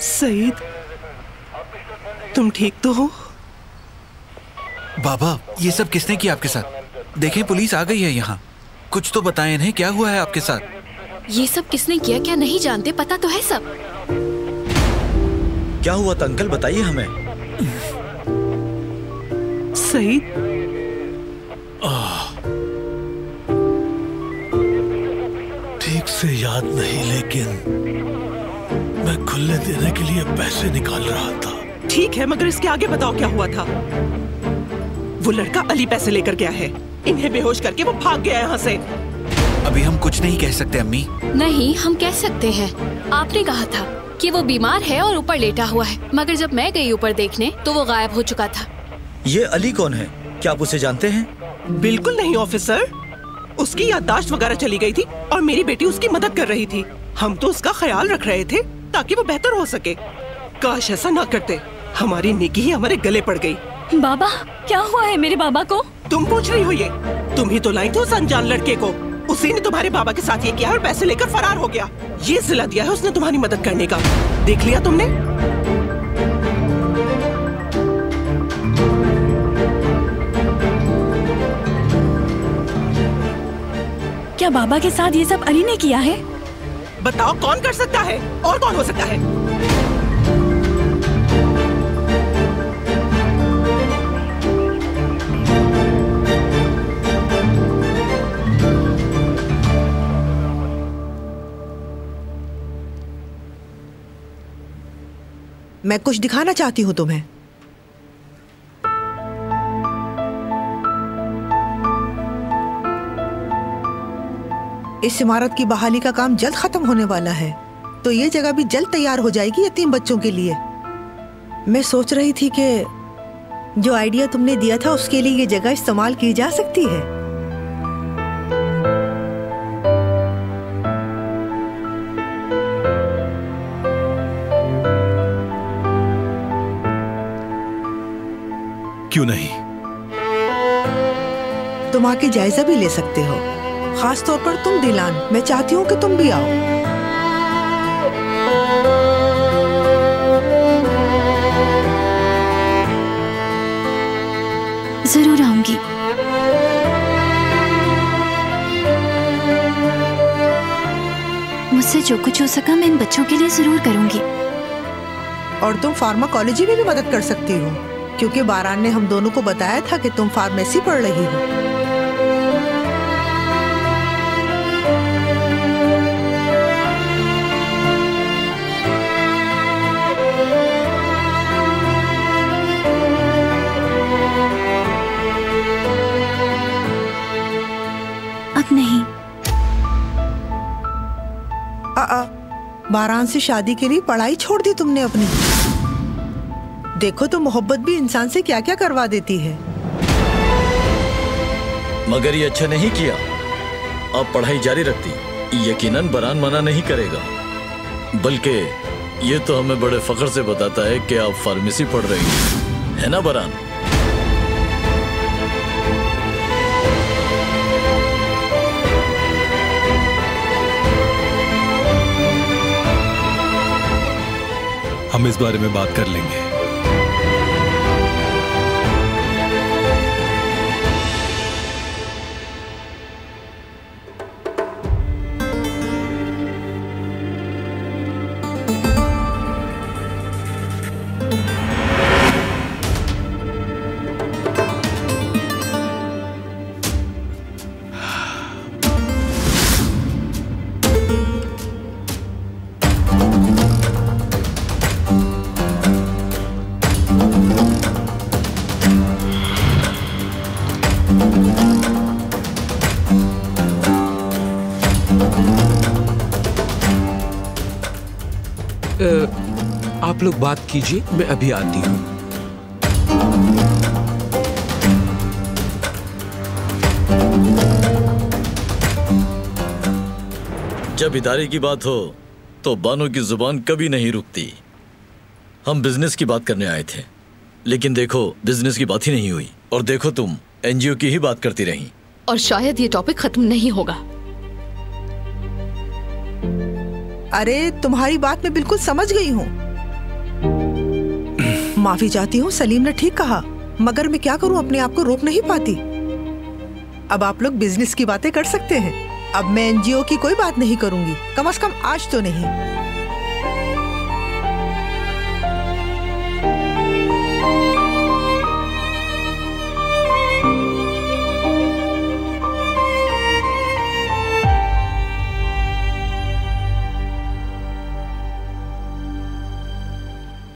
सईद, तुम ठीक तो हो? बाबा, ये सब किसने किया आपके साथ? देखें, पुलिस आ गई है यहाँ। कुछ तो बताएं इन्हें, क्या हुआ है आपके साथ? ये सब किसने किया क्या नहीं जानते, पता तो है सब। क्या हुआ था अंकल, बताइए हमें। सईद, ठीक से याद नहीं, लेकिन मैं खुले देने के लिए पैसे निकाल रहा था। ठीक है, मगर इसके आगे बताओ क्या हुआ था। वो लड़का अली पैसे लेकर गया है, इन्हें बेहोश करके वो भाग गया यहाँ से। अभी हम कुछ नहीं कह सकते अम्मी। नहीं, हम कह सकते हैं। आपने कहा था कि वो बीमार है और ऊपर लेटा हुआ है, मगर जब मैं गई ऊपर देखने तो वो गायब हो चुका था। ये अली कौन है, क्या आप उसे जानते हैं? बिल्कुल नहीं ऑफिसर, उसकी याददाश्त वगैरह चली गई थी और मेरी बेटी उसकी मदद कर रही थी। हम तो उसका ख्याल रख रहे थे ताकि वो बेहतर हो सके। काश ऐसा ना करते, हमारी नेकी ही हमारे गले पड़ गई। बाबा, क्या हुआ है मेरे बाबा को? तुम पूछ रही हो? ये तुम ही तो लाई थी उस अनजान लड़के को। उसी ने तुम्हारे बाबा के साथ ये किया और पैसे लेकर फरार हो गया। ये जिला दिया है उसने तुम्हारी मदद करने का। देख लिया तुमने? क्या बाबा के साथ ये सब अली ने किया है? बताओ कौन कर सकता है, और कौन हो सकता है? मैं कुछ दिखाना चाहती हूँ तुम्हें। इस इमारत की बहाली का काम जल्द खत्म होने वाला है, तो ये जगह भी जल्द तैयार हो जाएगी यतीम बच्चों के लिए। मैं सोच रही थी कि जो आइडिया तुमने दिया था उसके लिए ये जगह इस्तेमाल की जा सकती है। क्यों नहीं? तुम आके जायजा भी ले सकते हो, खास तौर पर तुम दिलान। मैं चाहती हूँ कि तुम भी आओ। जरूर आऊंगी। मुझसे जो कुछ हो सका मैं इन बच्चों के लिए जरूर करूंगी। और तुम फार्माकोलॉजी में भी मदद कर सकती हो, क्योंकि बारान ने हम दोनों को बताया था कि तुम फार्मेसी पढ़ रही हो। बारान से शादी के लिए पढ़ाई छोड़ दी तुमने अपनी। देखो तो मोहब्बत भी इंसान से क्या क्या करवा देती है। मगर ये अच्छा नहीं किया। अब पढ़ाई जारी रखती, यकीनन बारान मना नहीं करेगा। बल्कि ये तो हमें बड़े फख्र से बताता है कि आप फार्मेसी पढ़ रही है ना बारान? हम इस बारे में बात कर लेंगे। आप लोग बात कीजिए, मैं अभी आती हूँ। जब इदारे की बात हो तो बानो की जुबान कभी नहीं रुकती। हम बिजनेस की बात करने आए थे, लेकिन देखो बिजनेस की बात ही नहीं हुई, और देखो तुम एनजीओ की ही बात करती रही। और शायद ये टॉपिक खत्म नहीं होगा। अरे तुम्हारी बात मैं बिल्कुल समझ गई हूँ। माफी चाहती हूँ, सलीम ने ठीक कहा, मगर मैं क्या करूँ, अपने आप को रोक नहीं पाती। अब आप लोग बिजनेस की बातें कर सकते हैं, अब मैं एनजीओ की कोई बात नहीं करूँगी, कम से कम आज तो नहीं।